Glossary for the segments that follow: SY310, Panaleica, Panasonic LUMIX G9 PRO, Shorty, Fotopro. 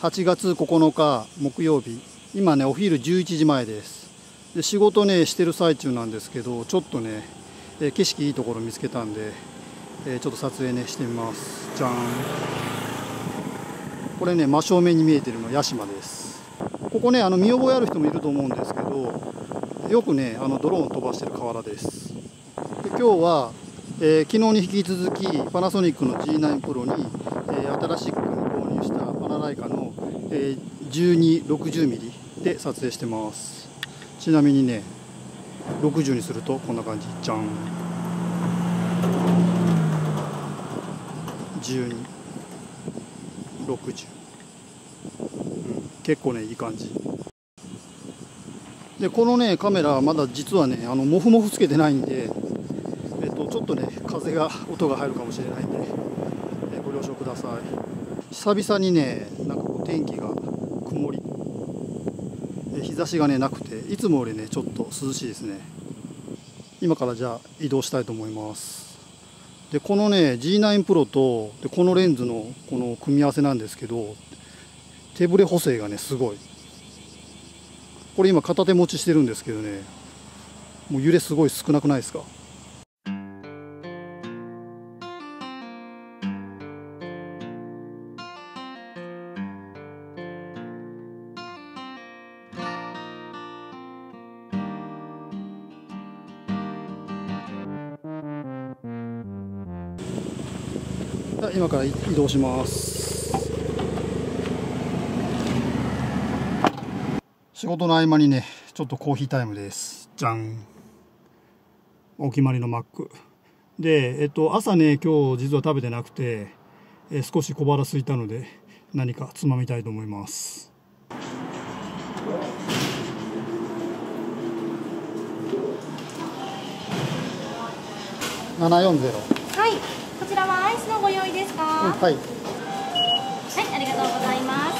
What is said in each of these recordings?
8月9日木曜日、今ねお昼11時前です。で仕事ねしてる最中なんですけど、ちょっとね景色いいところ見つけたんでちょっと撮影ねしてみます。じゃん、これね真正面に見えてるの屋島です。ここね見覚えある人もいると思うんですけど、よくねドローン飛ばしてる河原です。で今日は、昨日に引き続きパナソニックの G9 PRO に、新しく購入したパナライカの、12-60mm で撮影してます。ちなみにね60にするとこんな感じ。じゃん、12-60、結構ねいい感じで、このねカメラまだ実はねモフモフつけてないんで、ちょっとね風が音が入るかもしれないんで、ご了承ください。久々にねなんかこう天気が曇り、日差しがねなくて、いつもよりねちょっと涼しいですね。今からじゃあ移動したいと思います。でこのね G9 PRO とでこのレンズのこの組み合わせなんですけど、手ぶれ補正がねすごい。これ今片手持ちしてるんですけどね、もう揺れすごい少なくないですか。今から移動します。仕事の合間にねちょっとコーヒータイムです。じゃん、お決まりのマックで、朝ね今日実は食べてなくて、少し小腹空いたので何かつまみたいと思います。740、はい、こちらはアイスのご用意ですか？はい、はい、ありがとうございます。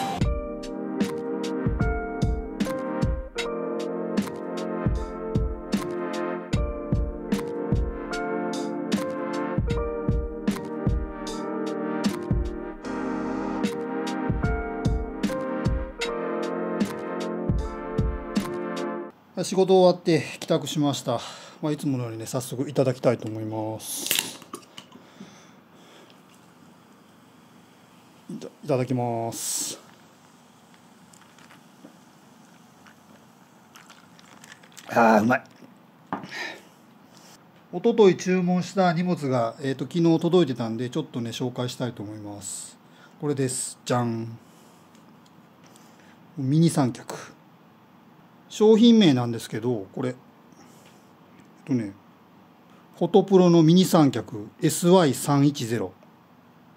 仕事終わって帰宅しました。いつものようにね早速いただきたいと思います。いただきます。あーうまい。おととい注文した荷物が、昨日届いてたんで、ちょっとね紹介したいと思います。これです。じゃん、ミニ三脚。商品名なんですけど、これフォトプロのミニ三脚 SY310、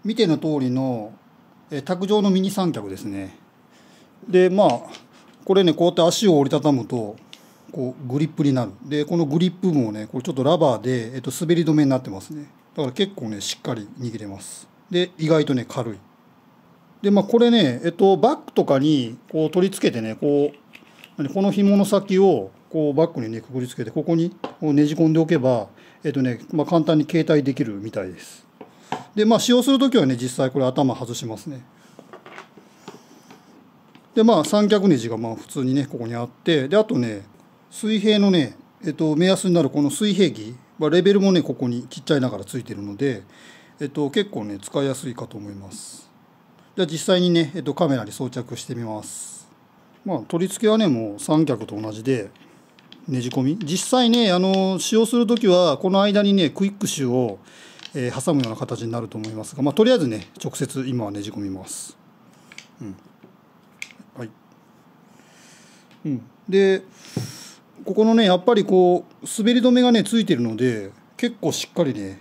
見ての通りの卓上のミニ三脚ですね。でこれねこうやって足を折りたたむとこうグリップになる。でこのグリップもねこれちょっとラバーで、滑り止めになってますね。だから結構ねしっかり握れます。で意外とね軽い。でこれねバッグとかにこう取り付けてね、こうこの紐の先をこうバッグにねくくりつけて、ここにねじ込んでおけば簡単に携帯できるみたいです。で使用する時はね実際これ頭外しますね。で三脚ネジが普通にねここにあって、であとね水平のね、目安になるこの水平儀、レベルもねここにちっちゃいながらついてるので、結構ね使いやすいかと思います。じゃあ実際にね、カメラに装着してみます。取り付けはねもう三脚と同じでねじ込み、実際ね使用する時はこの間にねクイックシューを、挟むような形になると思いますが、とりあえずね直接今はねじ込みます。でここのねやっぱりこう滑り止めがねついてるので、結構しっかりね、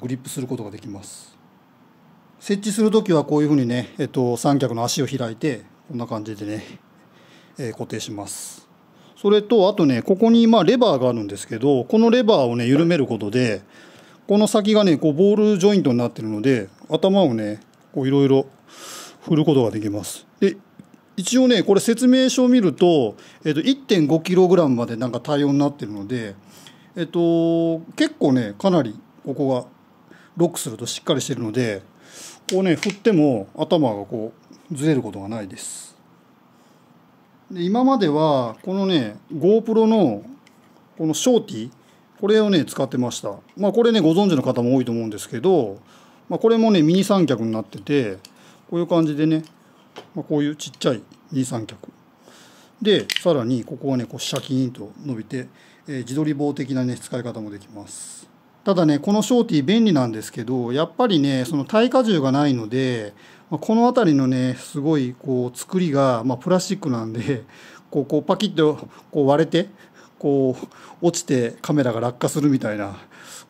グリップすることができます。設置する時はこういうふうにね、三脚の足を開いてこんな感じでね固定します。それとあとねここにレバーがあるんですけど、このレバーをね緩めることで、この先がねこうボールジョイントになってるので、頭をねこういろいろ振ることができます。で一応ねこれ説明書を見ると、1.5kg までなんか対応になってるので、結構ねかなりここがロックするとしっかりしてるので、こうね振っても頭がこうずれることがないです。で、今まではこのね GoPro のこのショーティ、これをね使ってました。まあこれねご存知の方も多いと思うんですけど、まあ、これもねミニ三脚になってて、こういう感じでね、まあ、こういうちっちゃいミニ三脚で、さらにここはねこうシャキーンと伸びて、自撮り棒的なね使い方もできます。ただねこのショーティー便利なんですけど、やっぱりねその耐荷重がないので、この辺りのねすごいこう作りが、まあ、プラスチックなんでこうパキッとこう割れてこう落ちてカメラが落下するみたいな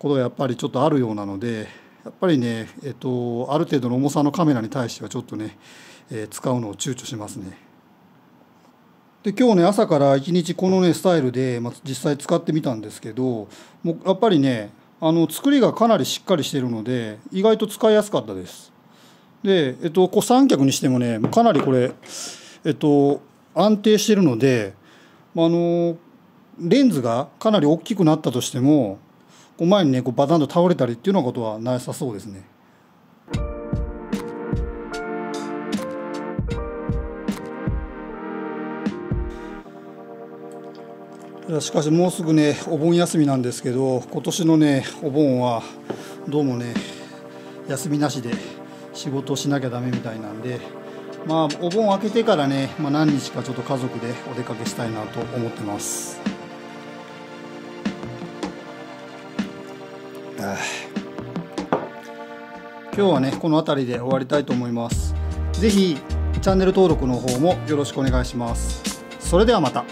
ことがやっぱりちょっとあるようなので、やっぱりねある程度の重さのカメラに対してはちょっとね、使うのを躊躇しますね。で今日ね朝から1日このねスタイルで、まあ、実際使ってみたんですけど、もうやっぱりね作りがかなりしっかりしているので意外と使いやすかったです。で、こう三脚にしてもねかなりこれ、安定しているので、レンズがかなり大きくなったとしてもこう前にねこうバタンと倒れたりっていうようなことはなさそうですね。しかしもうすぐねお盆休みなんですけど、今年のねお盆はどうもね休みなしで仕事をしなきゃダメみたいなんで、まあお盆明けてからね、まあ、何日かちょっと家族でお出かけしたいなと思ってます。今日はねこの辺りで終わりたいと思います。是非チャンネル登録の方もよろしくお願いします。それではまた。